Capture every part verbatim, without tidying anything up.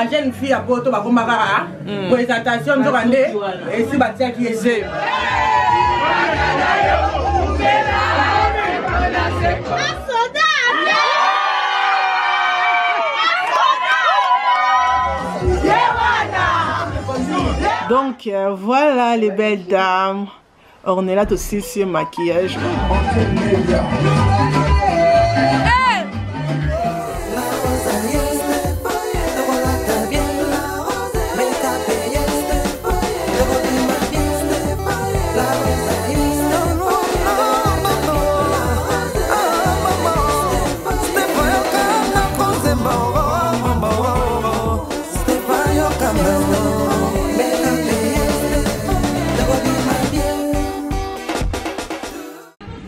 ma jeune fille à Porto Bagomakara, présentation de Randé, et si Batia qui est. Donc euh, voilà les belles dames, on est là aussi sur maquillage.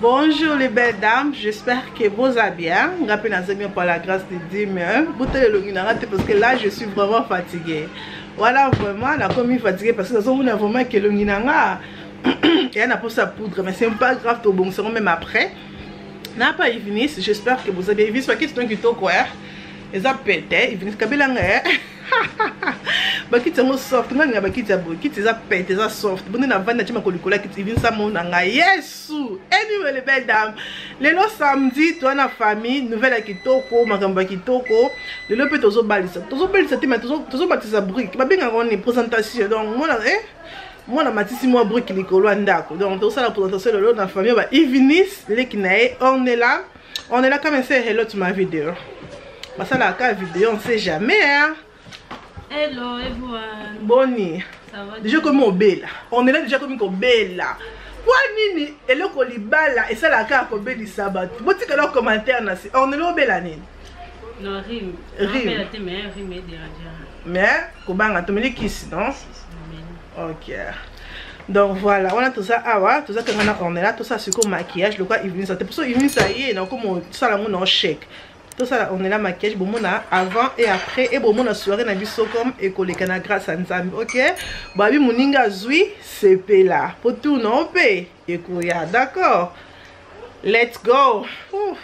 Bonjour les belles dames, j'espère que vous allez bien. Rappelez-vous par la grâce de Dieu, parce que là je suis vraiment fatiguée. Voilà, vraiment, la commis fatiguée parce que vous avez vraiment que le Ninanga et on a pour sa poudre, mais c'est pas grave, tout bon, même après. N'a pas Yvinis, j'espère que vous avez vu ce qui est un guito quoi. Ils ont pété, Yvinis Kabilanga. Bakit c'est mon soft, on a bakit abo, kit c'est ça pète, ça soft. Bon on a vingt natima kolikola kit even ça mon nga Yesu. Anyway les belles dames, le lo samedi toi na famille, nouvelle akitoko, makamba kitoko, le lo peut tozo balisa. Tozo balisa te mais tozo tozo batisa brique. Ba benga ngone présentation donc moi eh moi na matisi moi brique likolo andako. Donc tozo la présentation le lo na famille ba Yvinis lekinae, on est là. On est là comme c'est hello to my video. Parce que la vidéo on sait jamais hein. Hello everyone. Bonnie. Ça va déjà comme au bel. On est là déjà comme au bel. Bonnie et le colibala et ça la carte au bel sabat. Vous dites que leur commentaire là c'est on est là au bel année. Non rime. Rime. Mais comment on te met qui sinon? OK. Donc voilà, on a tout ça ah ouais, tout ça que on a on est là tout ça c'est comme maquillage le quoi il vient ça pour ça il vient ça y est donc comme ça la mon en chèque. Tout ça, on est là maquillage, bon on a avant et après et bon on a soirée na biso comme et collé kana grâce à Nzambe. OK. Babi moninga zui c'est là. Pour tout non paye et courir. D'accord. Let's go. Ouf.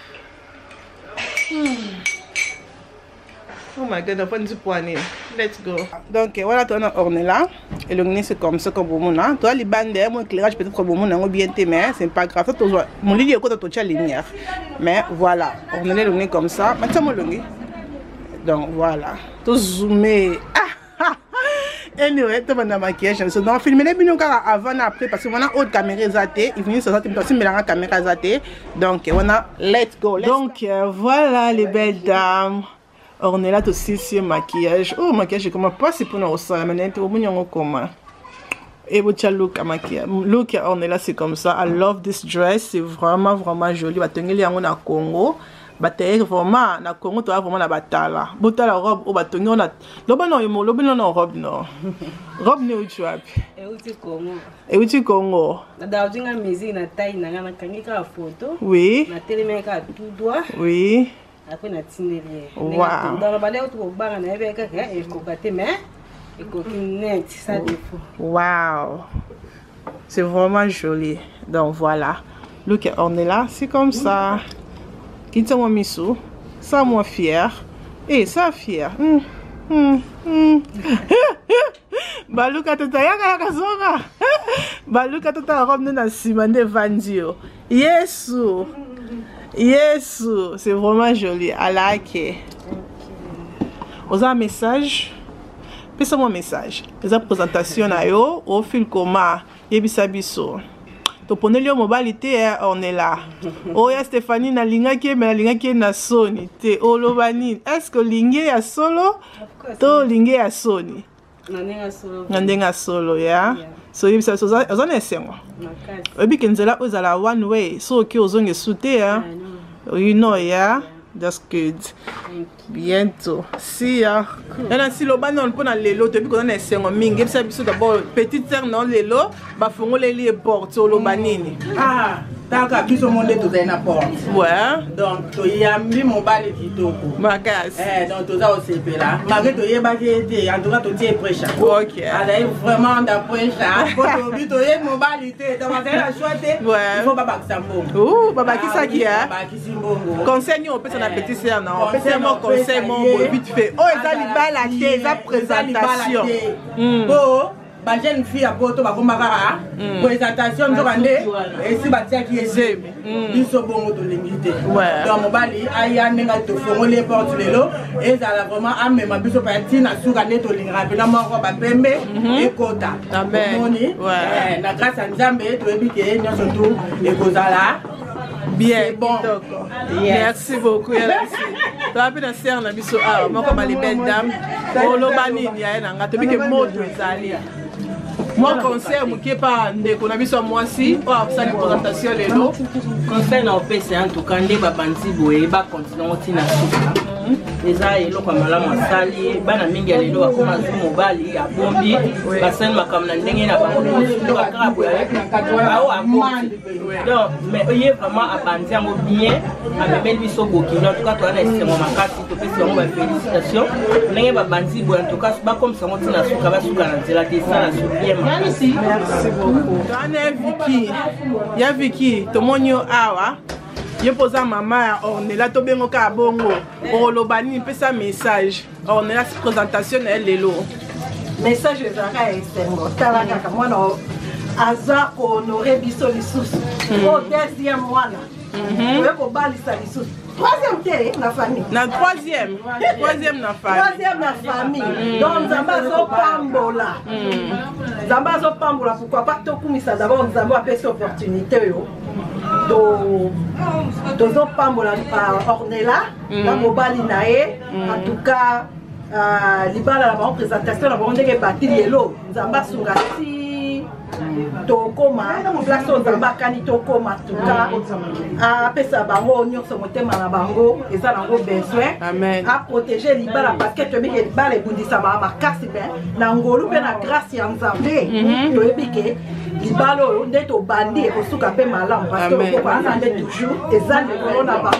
Oh my god, on prend du poignet. Let's go. Donc voilà, toi on est là et le nez c'est comme ça comme bon on a. Toi les bandes mon éclairage peut-être bon on a bien t'aimer, c'est pas grave. Mon lit est côté toi lumière. Mais voilà, on est le nez comme ça. Maintenant le nez. Donc voilà. Tout zoomé. Anyway, tu vas dans maquillage, donc filmer les binocs avant et après parce que on a autre caméra zaté, ils viennent se sentir aussi mais la caméra zaté. Donc on a let's go. Donc voilà les belles dames. On est là aussi sur maquillage. Oh, maquillage, comment passer pour nous ça? Maintenant, tout le monde comment? Et vous avez look à maquillage. Look, on est là, c'est comme ça. I love this dress. C'est vraiment, vraiment joli. Bah, tenez les on a Congo. Bah, tenez vraiment, na Congo, tu as vraiment la batala. Bota la robe, oh bah tenez on a. L'objet non, il m'ont l'objet non, robe non. Robe ne où tu as? Et où tu Congo? Et où tu Congo? Na d'argent à miser, na taille, na na kanguika photo. Oui. Na télé mais ka tout doigt. Oui. Après la tinerie. Wow. Dans le balai, on trouve bar en avec quelqu'un et cocaté mais et coquine net, ça défaut. Wow. C'est vraiment joli. Donc voilà. Look, on est là, c'est comme ça. Quitte moi missou, ça moi fier et ça fier. Hum hum hum. Baluka tata yaka kazora. Baluka tata robe na simande vandio. Yesu. Yes, c'est vraiment joli. I like it. On a un message. Pesa mon message. Esa présentation na yo au fil koma yebisa biso. To poneli mobilité on est là. Oh ya Stéphanie na linga ki mais linga ki na Sony te olobani. Est-ce que linga ya solo? To linga ya Sony. Nandenga solo. Nandenga solo ya. So yebisa biso on est sengo. Obi kenzela ozala one way. So ki ozonge souté ya. You know, yeah, that's good. Bientôt. Si, yeah. Et là, si le bas non, on a les lots, depuis qu'on a essayé, on mingue, c'est d'abord petite terre, non, les lots, bah, faut les lier portes, au lobanini. Ah! Tant qu'à plus au monde tout est n'importe. Ouais. Donc tu y as mis mon bal et tout. Ma casse. Eh donc tout ça au C P là. Malgré tu y es baguette, en tout cas tu y es prêche. Ok. Alors vraiment d'après ça. Quand tu tu y es mon bal et tout. Donc on va la choisir. Ouais. Il faut baba qui s'embonge. Ouh baba qui ça qui est? Baba qui s'embonge. Conseil nous on peut s'en appeler ça non. On peut seulement conseil mon vite fait. Oh ils ont les balles à thé, ils ont présentation. Oh. Bah jeune fille à Porto bah comme Magara présentation de bandé et si bah tiens qui est jeune ils sont bons de l'imiter donc mon bali aïe n'enga tout font les portes les lots et ça la vraiment à même abusé par Tina sourgane tout l'ingrat na moko ba pembe et kota moni na grâce à Nzambe tout ébiqué nous surtout et kozala bien bon merci beaucoup tu as pu dans serre na biso ah moko ba les belles dames au lobani ni aïe n'enga tout biqué moto ezali. Moi, conseil, je ne sais pas si je moi aussi, pour faire une présentation. Conseil, c'est en tout cas, je vais continuer à déjà, il y a des gens qui ont des gens qui je pose à maman, on est là, tout bien au cabongo. On l'obani, peut ça message. On est là, cette présentation, elle est lourde. Message, je vais extrêmement. Talaka, moi, non. Aza, on aurait biso les sous. Au deuxième mois, là. On veut qu'on balle ça les sous. Troisième terre, la famille. La troisième, troisième la famille. Troisième la famille. Donc Zambazo Pambola. Zambazo Pambola, pourquoi pas tout comme ça d'abord Zambo a fait cette opportunité yo. Do do Pambola par Ornella, la mobali nae. En tout cas, libala la présentation la bonne est partie yellow. Zamba Sungati. Tokoma, place aux Zambakani Tokoma, tout cas, à Pessa Bango, Nyon Somotema Bango, et ça n'a pas besoin, à protéger l'Ibala parce que tu mets les balles et Bouddhi Sabama Kassiben, Nangolou, ben la grâce et en Zambé, tu es piqué, l'Ibala, on est au bandit, au soukapé malam, parce que vous attendez toujours, et ça ne vous en a pas.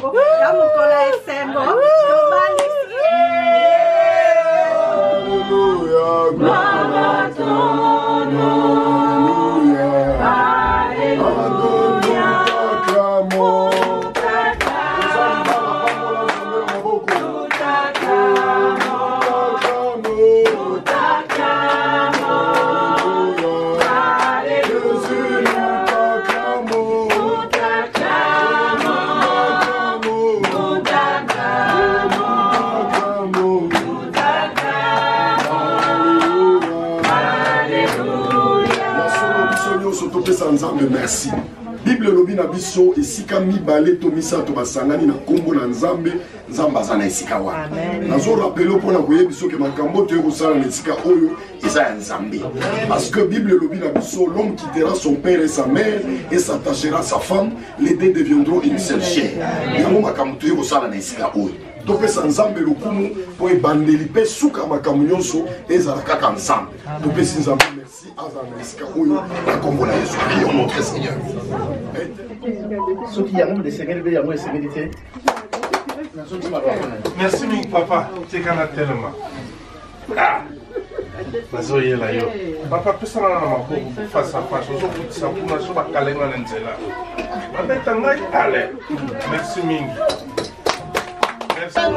Merci. Bible lobi na biso esika mibale to misato basangani na kombo na Nzambe, Nzamba za na esika wana. Nazo rappelo pona koye biso ke makambo te kosala na esika oyo eza ya Nzambe. Parce que Bible lobi na biso l'homme quittera son père et sa mère et s'attachera à sa femme, les deux deviendront une seule chair. Yango makambo te kosala na esika oyo. Donc Nzambe lokumu po ebandeli pe suka makambo nyonso ezala kaka Nzambe. Donc Nzambe merci azana esika oyo na kombo na Yesu Christ notre Seigneur. Ceux qui yango de Seigneur be yango esemedité. Merci mon papa, tu kana tellement. Ah. Bazoye la yo. Papa pesa na mako face à face zo kutsa kuna so bakalenga na nzela. Babeta ngai ale. Merci mingi. Amen.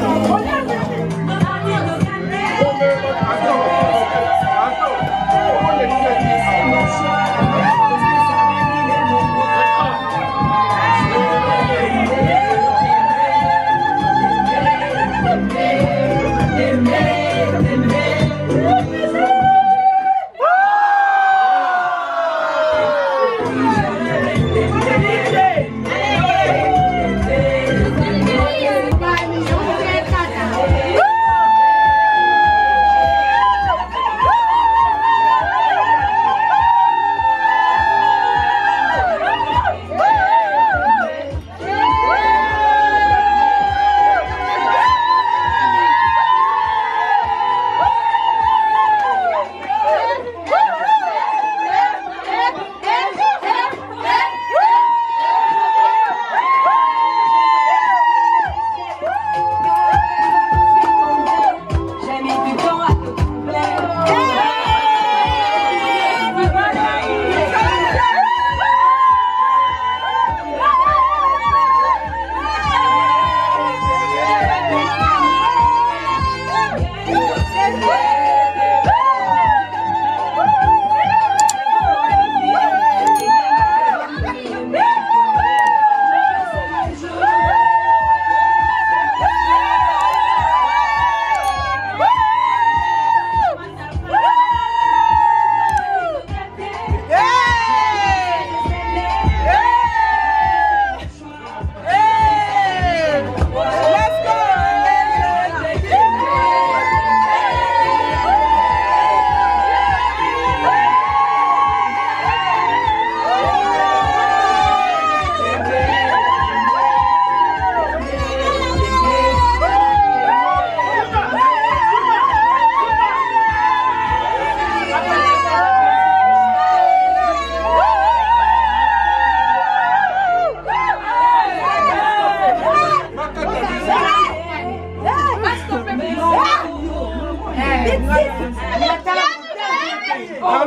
Non, non.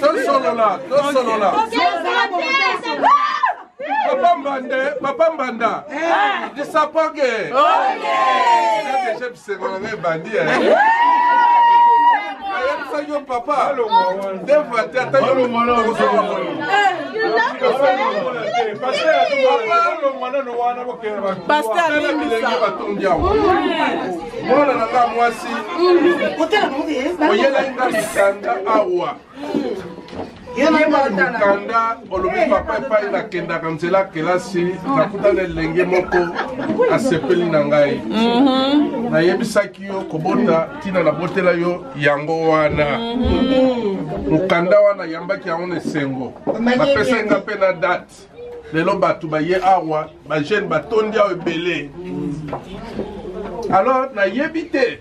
Dos solo là, dos solo là. Papa Mbanda, Papa Mbanda. Je sais pas que. Ok. J'ai besoin d'un bandit. Papa, mukanda wana yambaki aone sengo bapesenga pe na date lelo bato baye awa ba jeune batondia ebele alors na yebite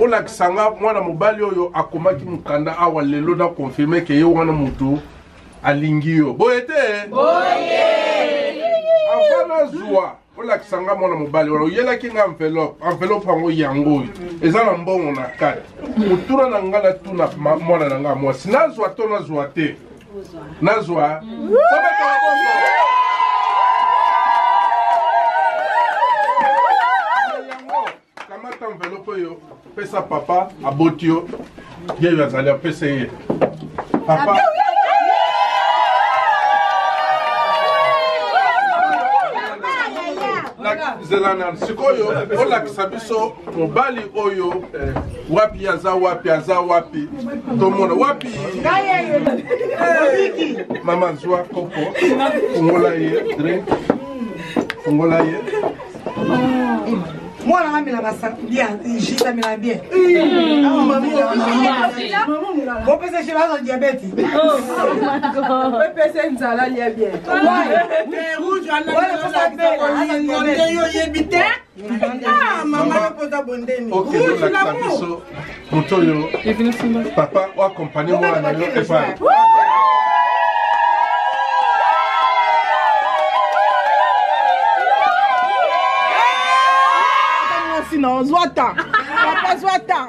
ola kisanga mwana mobali oyo akomaki mukanda awa lelo da confirmer ke ye wana mutu alingi yo boyete boye afana zwa ola kisanga mwana mobali oyo yelaki nga envelope envelope pango yango eza na mbongo na kati mutura na ngala tuna mwana na ngamo sinazwa tona zwate nazwa kamata envelope yo pesa papa abotio ye bazali pesa ye papa Zelana, sikoyo, ola kisabiso, mbali oyo, wapi yaza wapi yaza wapi, tomona wapi. Mama zwa koko, fungola ye, drink, fungola ye. Moi la mère la ça bien, j'ai la mère bien. Ah maman, on peut se chez la diabète. On peut se une salade bien. Mais rouge à la on ah maman pour t'abonner. OK, la Toyo. Papa, accompagnez-moi à la non, Zwata. Papa Zwata.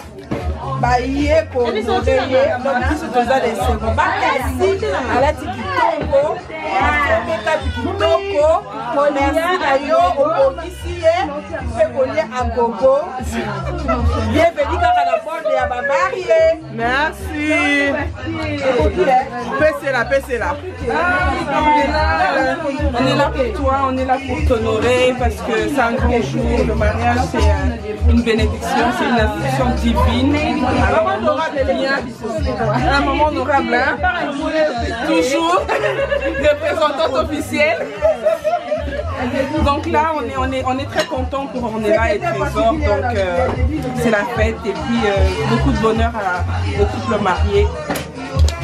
Pessez la, pessez la. On est là pour toi, on est là pour t'honorer parce que c'est un grand jour. Le mariage, c'est une bénédiction, c'est une affliction divine. À un moment honorable, à un moment honorable, toujours représentante officielle. Donc là, on est, on est, on est très content pour Ornella et Trésor. Donc euh, c'est la fête et puis euh, beaucoup de bonheur à, au couple marié.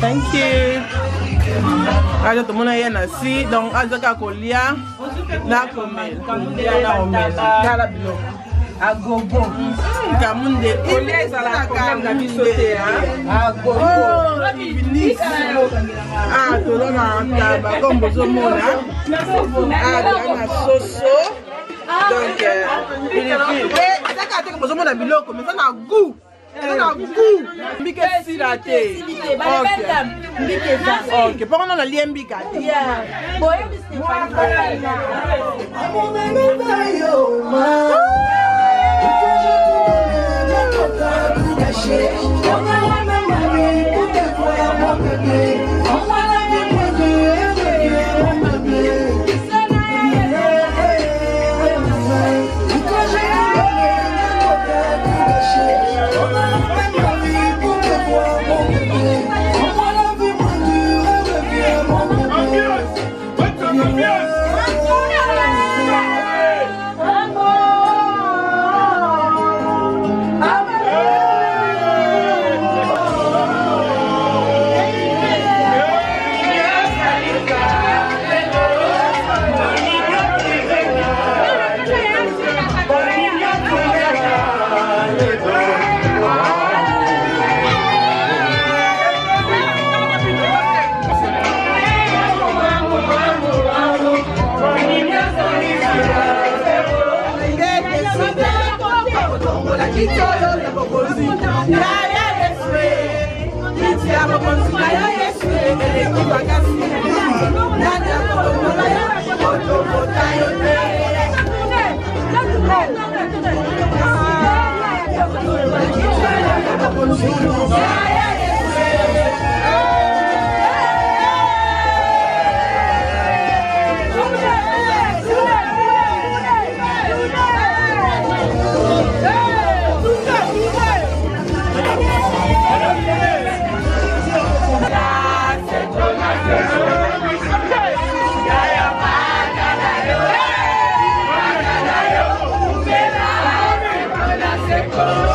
Thank you. Alors tout le monde est assis. Donc Azaka Kolia, la Comel, la Omel, la Bilo, à Gogo, Kamunde, Kolia et la Comel, la Bisoté, à Gogo, à Binis, à Tolona, à Bagombo Zomona, à Gana Soso. Donc, euh, oh.